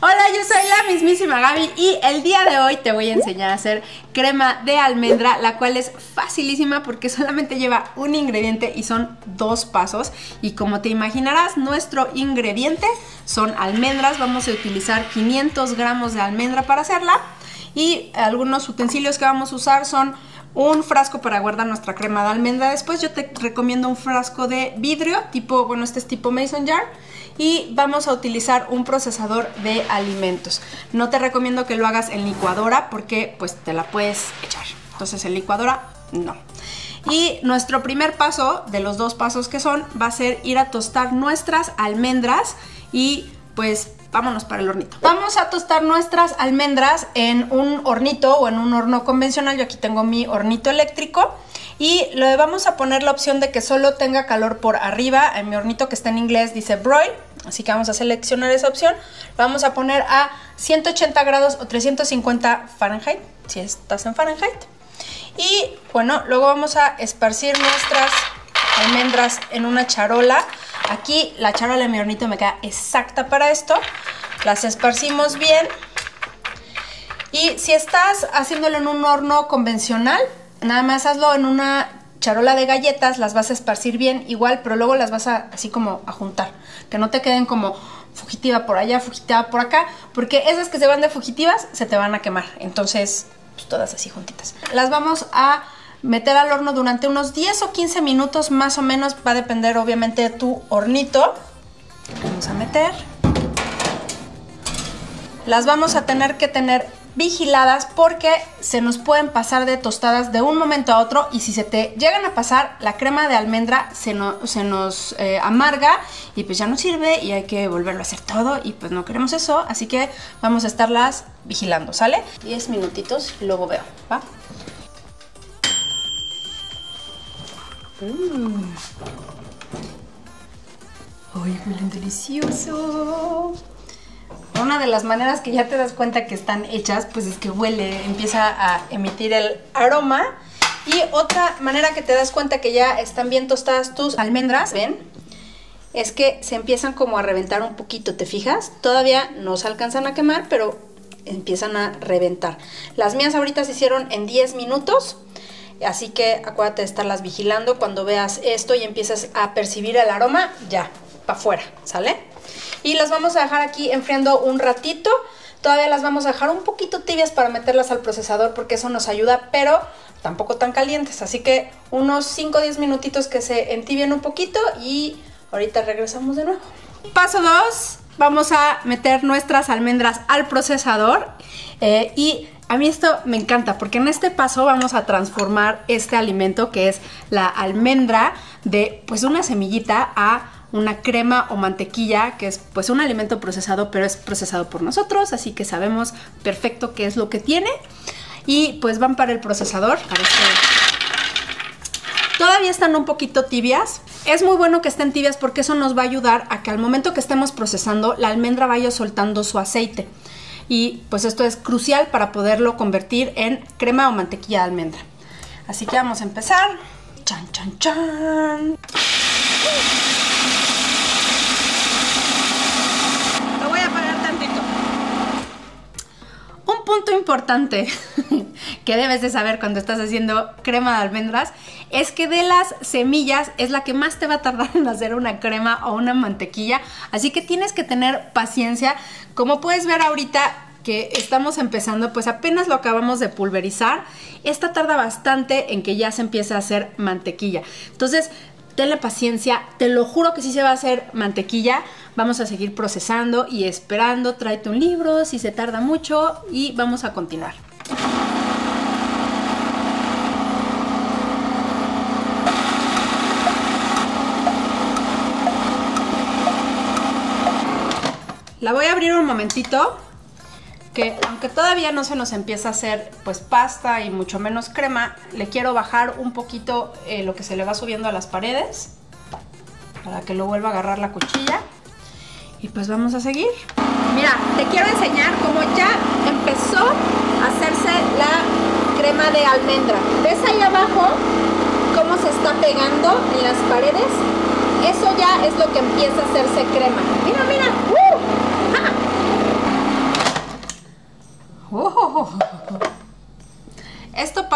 Hola, yo soy la mismísima Gaby y el día de hoy te voy a enseñar a hacer crema de almendra, la cual es facilísima porque solamente lleva un ingrediente y son 2 pasos. Y como te imaginarás, nuestro ingrediente son almendras. Vamos a utilizar 500 gramos de almendra para hacerla y algunos utensilios que vamos a usar son un frasco para guardar nuestra crema de almendra. Después yo te recomiendo un frasco de vidrio, tipo, bueno, este es tipo Mason Jar. Y vamos a utilizar un procesador de alimentos. No te recomiendo que lo hagas en licuadora porque pues te la puedes echar. Entonces en licuadora no. Y nuestro primer paso, de los 2 pasos que son, va a ser ir a tostar nuestras almendras y pues vámonos para el hornito. Vamos a tostar nuestras almendras en un hornito o en un horno convencional. Yo aquí tengo mi hornito eléctrico y le vamos a poner la opción de que solo tenga calor por arriba. En mi hornito que está en inglés dice broil, así que vamos a seleccionar esa opción. Vamos a poner a 180 grados o 350 Fahrenheit, si estás en Fahrenheit. Y bueno, luego vamos a esparcir nuestras almendras en una charola. Aquí la charola de mi hornito me queda exacta para esto. Las esparcimos bien. Y si estás haciéndolo en un horno convencional, nada más hazlo en una charola de galletas. Las vas a esparcir bien igual, pero luego las vas a así como a juntar. Que no te queden como fugitiva por allá, fugitiva por acá. Porque esas que se van de fugitivas se te van a quemar. Entonces, pues, todas así juntitas. Las vamos a meter al horno durante unos 10 o 15 minutos más o menos, va a depender obviamente de tu hornito. Vamos a meter. Las vamos a tener que tener vigiladas porque se nos pueden pasar de tostadas de un momento a otro y si se te llegan a pasar, la crema de almendra se nos amarga y pues ya no sirve y hay que volverlo a hacer todo y pues no queremos eso, así que vamos a estarlas vigilando, ¿sale? 10 minutitos y luego veo, ¿va? Ay, huelen delicioso. Una de las maneras que ya te das cuenta que están hechas, pues es que huele, empieza a emitir el aroma. Y otra manera que te das cuenta que ya están bien tostadas tus almendras, ¿ven? Es que se empiezan como a reventar un poquito, ¿te fijas? Todavía no se alcanzan a quemar, pero empiezan a reventar. Las mías ahorita se hicieron en 10 minutos. Así que acuérdate de estarlas vigilando. Cuando veas esto y empieces a percibir el aroma, ya, para afuera, ¿sale? Y las vamos a dejar aquí enfriando un ratito. Todavía las vamos a dejar un poquito tibias para meterlas al procesador porque eso nos ayuda, pero tampoco tan calientes. Así que unos 5 o 10 minutitos que se entibien un poquito y ahorita regresamos de nuevo. Paso 2, vamos a meter nuestras almendras al procesador y... a mí esto me encanta porque en este paso vamos a transformar este alimento que es la almendra de pues una semillita a una crema o mantequilla que es pues un alimento procesado, pero es procesado por nosotros, así que sabemos perfecto qué es lo que tiene y pues van para el procesador. Todavía están un poquito tibias. Es muy bueno que estén tibias porque eso nos va a ayudar a que al momento que estemos procesando la almendra vaya soltando su aceite. Y pues esto es crucial para poderlo convertir en crema o mantequilla de almendra. Así que vamos a empezar. ¡Chan, chan, chan! Lo voy a apagar tantito. Un punto importante que debes de saber cuando estás haciendo crema de almendras es que de las semillas es la que más te va a tardar en hacer una crema o una mantequilla, así que tienes que tener paciencia. Como puedes ver ahorita que estamos empezando, pues apenas lo acabamos de pulverizar. Esta tarda bastante en que ya se empiece a hacer mantequilla, entonces tenle paciencia, te lo juro que sí se va a hacer mantequilla. Vamos a seguir procesando y esperando, tráete un libro si se tarda mucho y vamos a continuar. La voy a abrir un momentito, que aunque todavía no se nos empieza a hacer pues pasta y mucho menos crema, le quiero bajar un poquito lo que se le va subiendo a las paredes para que lo vuelva a agarrar la cuchilla y pues vamos a seguir. Mira, te quiero enseñar cómo ya empezó a hacerse la crema de almendra. ¿Ves ahí abajo cómo se está pegando en las paredes? Eso ya es lo que empieza a hacerse crema. Mira, mira. ¡Uh! ¡Ah!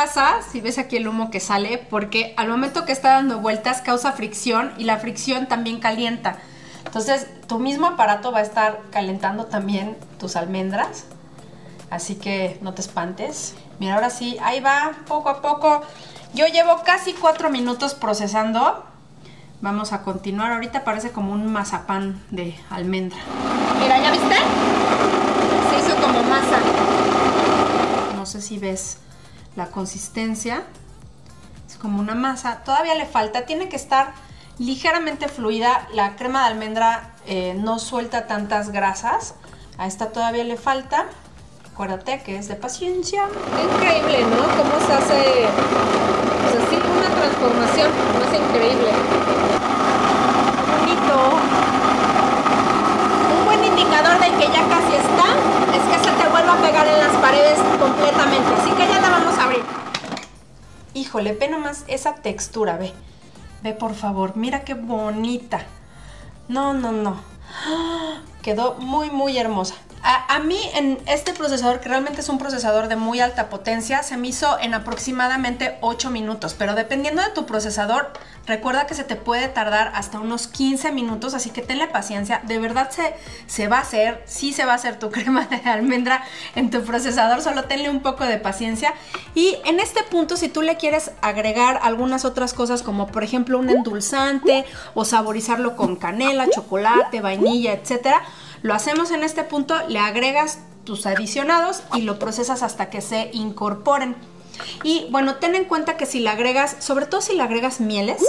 pasa, si ves aquí el humo que sale, porque al momento que está dando vueltas causa fricción y la fricción también calienta. Entonces tu mismo aparato va a estar calentando también tus almendras, así que no te espantes. Mira, ahora sí, ahí va, poco a poco. Yo llevo casi 4 minutos procesando. Vamos a continuar. Ahorita parece como un mazapán de almendra. Mira, ¿ya viste? Se hizo como masa. No sé si ves la consistencia. Es como una masa. Todavía le falta. Tiene que estar ligeramente fluida. La crema de almendra no suelta tantas grasas. A esta todavía le falta. Acuérdate que es de paciencia. Es increíble, ¿no? Cómo se hace, pues así, una transformación. Es increíble. Un buen indicador de que ya casi está es que se te vuelva a pegar en las paredes completamente, así que ya la vamos a abrir. Híjole, ve nomás esa textura, ve, ve por favor, mira qué bonita. No, no, no, quedó muy, muy hermosa. A mí en este procesador, que realmente es un procesador de muy alta potencia, se me hizo en aproximadamente 8 minutos, pero dependiendo de tu procesador, recuerda que se te puede tardar hasta unos 15 minutos, así que tenle paciencia. De verdad se va a hacer, sí se va a hacer tu crema de almendra en tu procesador, solo tenle un poco de paciencia. Y en este punto, si tú le quieres agregar algunas otras cosas, como por ejemplo un endulzante o saborizarlo con canela, chocolate, vainilla, etcétera, lo hacemos en este punto, le agregas tus adicionados y lo procesas hasta que se incorporen. Y bueno, ten en cuenta que si le agregas, sobre todo si le agregas mieles,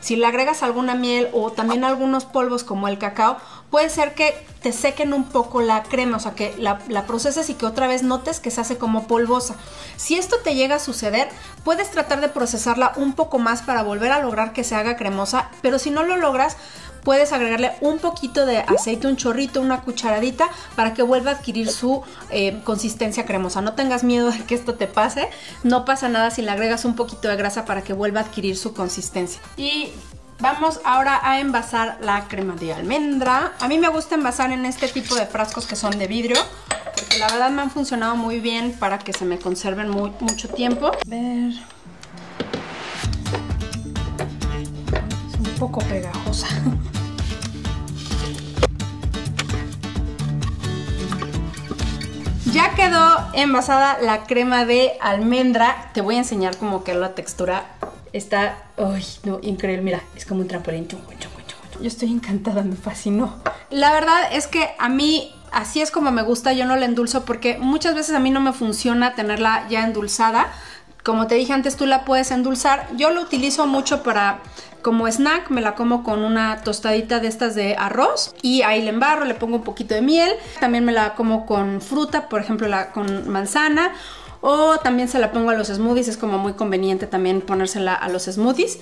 si le agregas alguna miel o también algunos polvos como el cacao, puede ser que te sequen un poco la crema, o sea que la proceses y que otra vez notes que se hace como polvosa. Si esto te llega a suceder, puedes tratar de procesarla un poco más para volver a lograr que se haga cremosa, pero si no lo logras, puedes agregarle un poquito de aceite, un chorrito, una cucharadita, para que vuelva a adquirir su consistencia cremosa. No tengas miedo de que esto te pase, no pasa nada si le agregas un poquito de grasa para que vuelva a adquirir su consistencia. Y vamos ahora a envasar la crema de almendra. A mí me gusta envasar en este tipo de frascos que son de vidrio, porque la verdad me han funcionado muy bien para que se me conserven mucho tiempo. A ver, es un poco pegajosa. Ya quedó envasada la crema de almendra. Te voy a enseñar como que la textura está... ¡Ay, no! Increíble. Mira, es como un trampolín. Yo estoy encantada, me fascinó. La verdad es que a mí así es como me gusta. Yo no la endulzo porque muchas veces a mí no me funciona tenerla ya endulzada. Como te dije antes, tú la puedes endulzar. Yo lo utilizo mucho para... como snack, me la como con una tostadita de estas de arroz y ahí le embarro, le pongo un poquito de miel. También me la como con fruta, por ejemplo con manzana, o también se la pongo a los smoothies. Es como muy conveniente también ponérsela a los smoothies.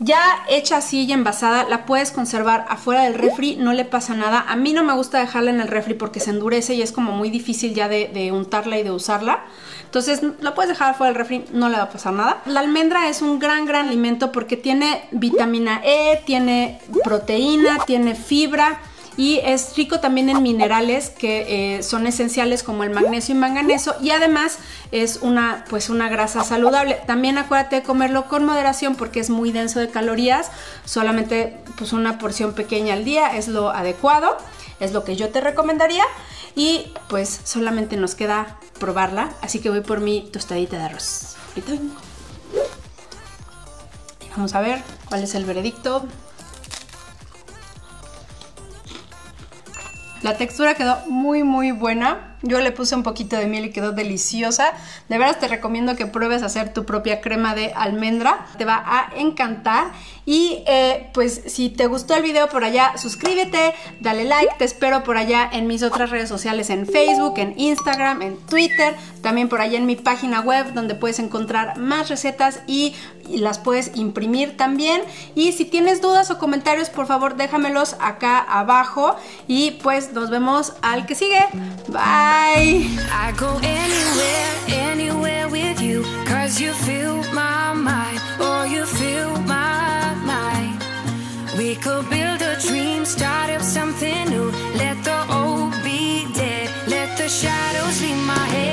Ya hecha así y envasada, la puedes conservar afuera del refri, no le pasa nada. A mí no me gusta dejarla en el refri porque se endurece y es como muy difícil ya de untarla y de usarla. Entonces la puedes dejar fuera del refri, no le va a pasar nada. La almendra es un gran alimento porque tiene vitamina E, tiene proteína, tiene fibra y es rico también en minerales que son esenciales como el magnesio y manganeso, y además es una grasa saludable. También acuérdate de comerlo con moderación porque es muy denso de calorías. Solamente pues una porción pequeña al día es lo adecuado, es lo que yo te recomendaría. Y pues solamente nos queda probarla, así que voy por mi tostadita de arroz. Y vamos a ver cuál es el veredicto. La textura quedó muy buena. Yo le puse un poquito de miel y quedó deliciosa. De veras te recomiendo que pruebes a hacer tu propia crema de almendra. Te va a encantar. Y pues si te gustó el video por allá, suscríbete, dale like. Te espero por allá en mis otras redes sociales, en Facebook, en Instagram, en Twitter. También por allá en mi página web, donde puedes encontrar más recetas y las puedes imprimir también. Y si tienes dudas o comentarios, por favor déjamelos acá abajo. Y pues nos vemos al que sigue. Bye. I go anywhere with you, 'cause you fill my mind, oh you fill my mind. We could build a dream, start up something new, let the old be dead, let the shadows leave my head.